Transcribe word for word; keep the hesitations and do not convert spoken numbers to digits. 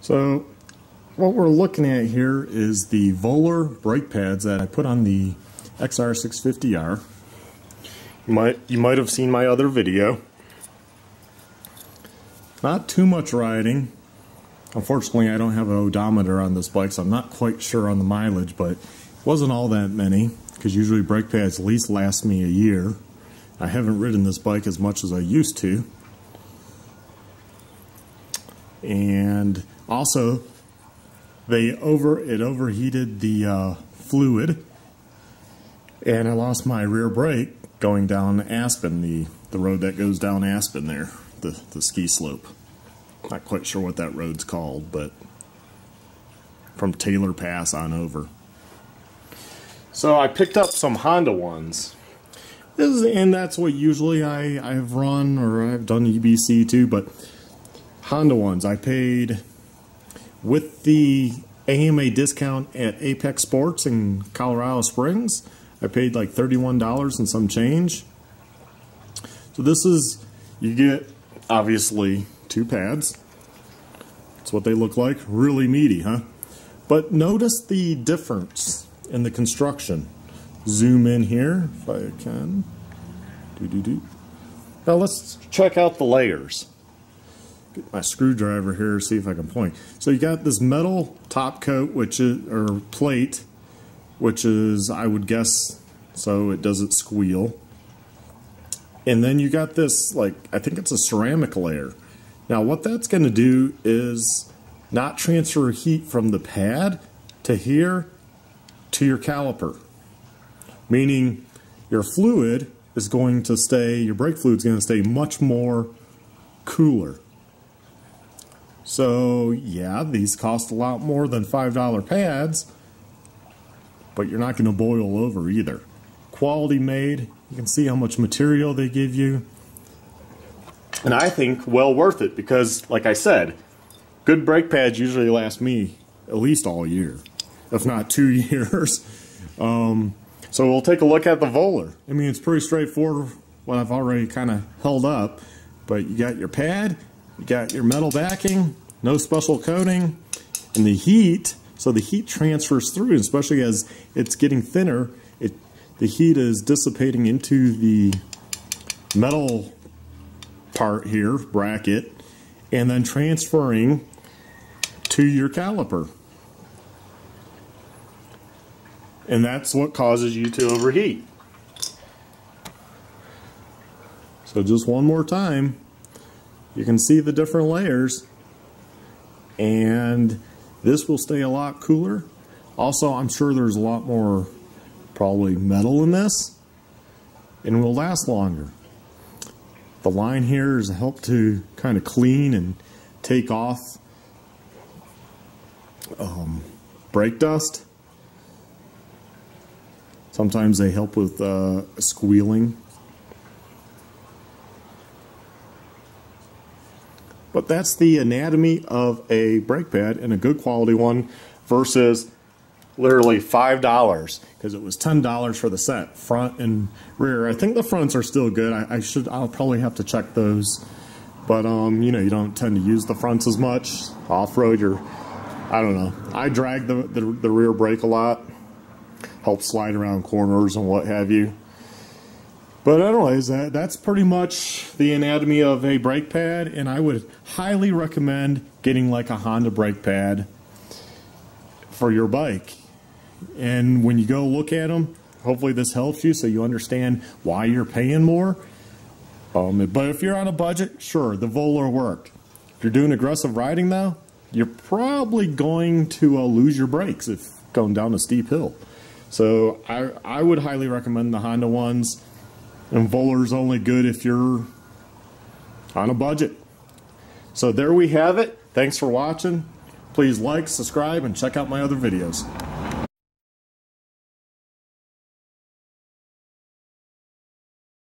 So what we're looking at here is the Volar brake pads that I put on the X R six fifty R. You might, you might have seen my other video. Not too much riding. Unfortunately, I don't have an odometer on this bike, so I'm not quite sure on the mileage, but it wasn't all that many, because usually brake pads at least last me a year. I haven't ridden this bike as much as I used to. And also, they over it overheated the uh, fluid, and I lost my rear brake going down Aspen, the, the road that goes down Aspen there, the, the ski slope. Not quite sure what that road's called, but from Taylor Pass on over. So I picked up some Honda ones. This is, and that's what usually I, I've run, or I've done E B C too, but Honda ones. I paid with the A M A discount at Apex Sports in Colorado Springs. I paid like thirty-one dollars and some change. So this is, you get obviously two pads. That's what they look like. Really meaty, huh? But notice the difference in the construction. Zoom in here if I can. Do, do, do. Now let's check out the layers. Get my screwdriver here, see if I can point. So you got this metal top coat, which is, or plate, which is, I would guess, so it doesn't squeal. And then you got this, like, I think it's a ceramic layer. Now what that's going to do is not transfer heat from the pad to here to your caliper. Meaning your fluid is going to stay, your brake fluid is going to stay much more cooler. So yeah, these cost a lot more than five dollar pads, but you're not going to boil over either. Quality made, you can see how much material they give you. And I think well worth it because, like I said, good brake pads usually last me at least all year, if not two years. Um, so we'll take a look at the Volar. I mean, it's pretty straightforward what I've already kind of held up, but you got your pad, you got your metal backing, no special coating, and the heat, so the heat transfers through, especially as it's getting thinner, it, the heat is dissipating into the metal part here, bracket, and then transferring to your caliper. And that's what causes you to overheat. So just one more time, you can see the different layers, and this will stay a lot cooler. Also, I'm sure there's a lot more probably metal in this, and will last longer. The line here is help to kind of clean and take off um, brake dust. Sometimes they help with uh, squealing. But that's the anatomy of a brake pad, and a good quality one versus literally five dollars, because it was ten dollars for the set, front and rear. I think the fronts are still good. I, I should, I'll probably have to check those. But, um, you know, you don't tend to use the fronts as much. Off-road, you're, I don't know. I drag the, the, the rear brake a lot. Helps slide around corners and what have you. But anyways, that, that's pretty much the anatomy of a brake pad. And I would highly recommend getting like a Honda brake pad for your bike. And when you go look at them, hopefully this helps you so you understand why you're paying more. Um, but if you're on a budget, sure, the Volar worked. If you're doing aggressive riding though, you're probably going to uh, lose your brakes if going down a steep hill. So I, I would highly recommend the Honda ones. And Volar's only good if you're on a budget. So there we have it. Thanks for watching. Please like, subscribe, and check out my other videos.